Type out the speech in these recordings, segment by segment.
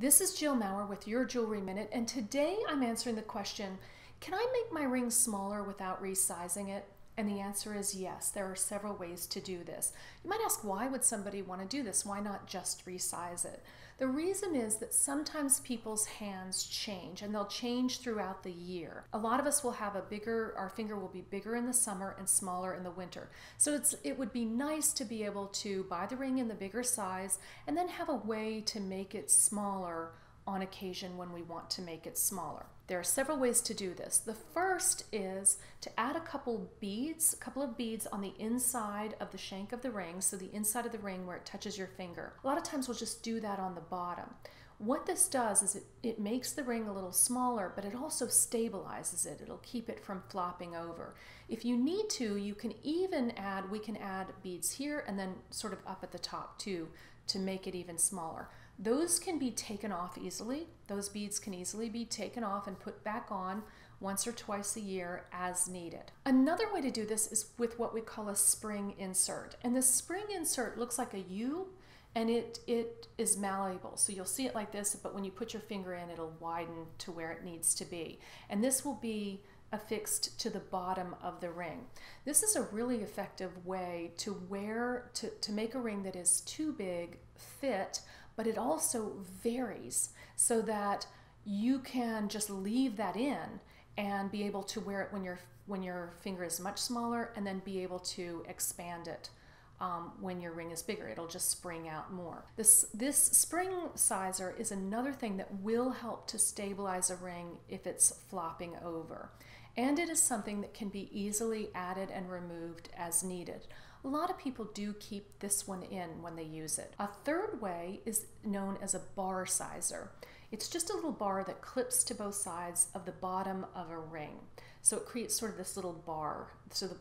This is Jill Maurer with Your Jewelry Minute, and today I'm answering the question, can I make my ring smaller without resizing it? And the answer is yes. There are several ways to do this. You might ask, why would somebody want to do this? Why not just resize it? The reason is that sometimes people's hands change, and they'll change throughout the year. A lot of us will have our finger will be bigger in the summer and smaller in the winter. So it would be nice to be able to buy the ring in the bigger size and then have a way to make it smaller on occasion when we want to make it smaller. There are several ways to do this. The first is to add a couple of beads on the inside of the shank of the ring, so the inside of the ring where it touches your finger. A lot of times we'll just do that on the bottom. What this does is it makes the ring a little smaller, but it also stabilizes it. It'll keep it from flopping over. If you need to, we can add beads here and then sort of up at the top too to make it even smaller. Those can be taken off easily. Those beads can easily be taken off and put back on once or twice a year as needed. Another way to do this is with what we call a spring insert. And the spring insert looks like a U, and it is malleable. So you'll see it like this, but when you put your finger in, it'll widen to where it needs to be. And this will be affixed to the bottom of the ring. This is a really effective way to make a ring that is too big fit, but it also varies so that you can just leave that in and be able to wear it when your finger is much smaller, and then be able to expand it when your ring is bigger. It'll just spring out more. This spring sizer is another thing that will help to stabilize a ring if it's flopping over. And it is something that can be easily added and removed as needed. A lot of people do keep this one in when they use it. A third way is known as a bar sizer. It's just a little bar that clips to both sides of the bottom of a ring. So it creates sort of this little bar. So the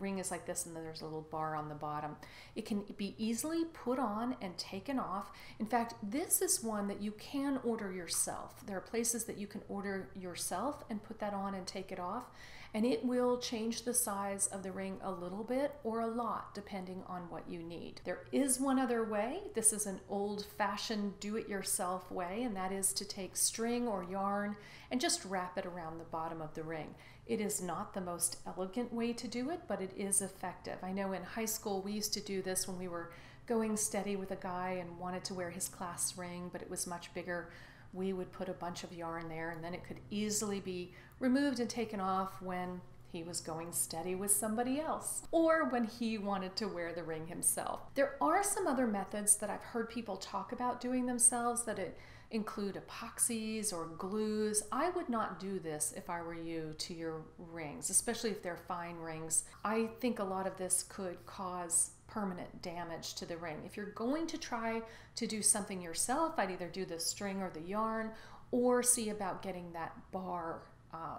ring is like this, and then there's a little bar on the bottom. It can be easily put on and taken off. In fact, this is one that you can order yourself. There are places that you can order yourself and put that on and take it off. And it will change the size of the ring a little bit or a lot, depending on what you need. There is one other way. This is an old-fashioned do-it-yourself way, and that is to take string or yarn and just wrap it around the bottom of the ring. It is not the most elegant way to do it, but it is effective. I know in high school we used to do this when we were going steady with a guy and wanted to wear his class ring, but it was much bigger. We would put a bunch of yarn there, and then it could easily be removed and taken off when he was going steady with somebody else, or when he wanted to wear the ring himself. There are some other methods that I've heard people talk about doing themselves that include epoxies or glues. I would not do this if I were you to your rings, especially if they're fine rings. I think a lot of this could cause permanent damage to the ring. If you're going to try to do something yourself, I'd either do the string or the yarn, or see about getting that bar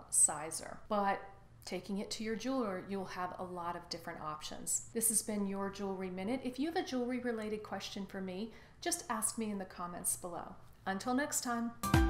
sizer. But taking it to your jeweler, you'll have a lot of different options. This has been Your Jewelry Minute. If you have a jewelry related question for me, just ask me in the comments below. Until next time.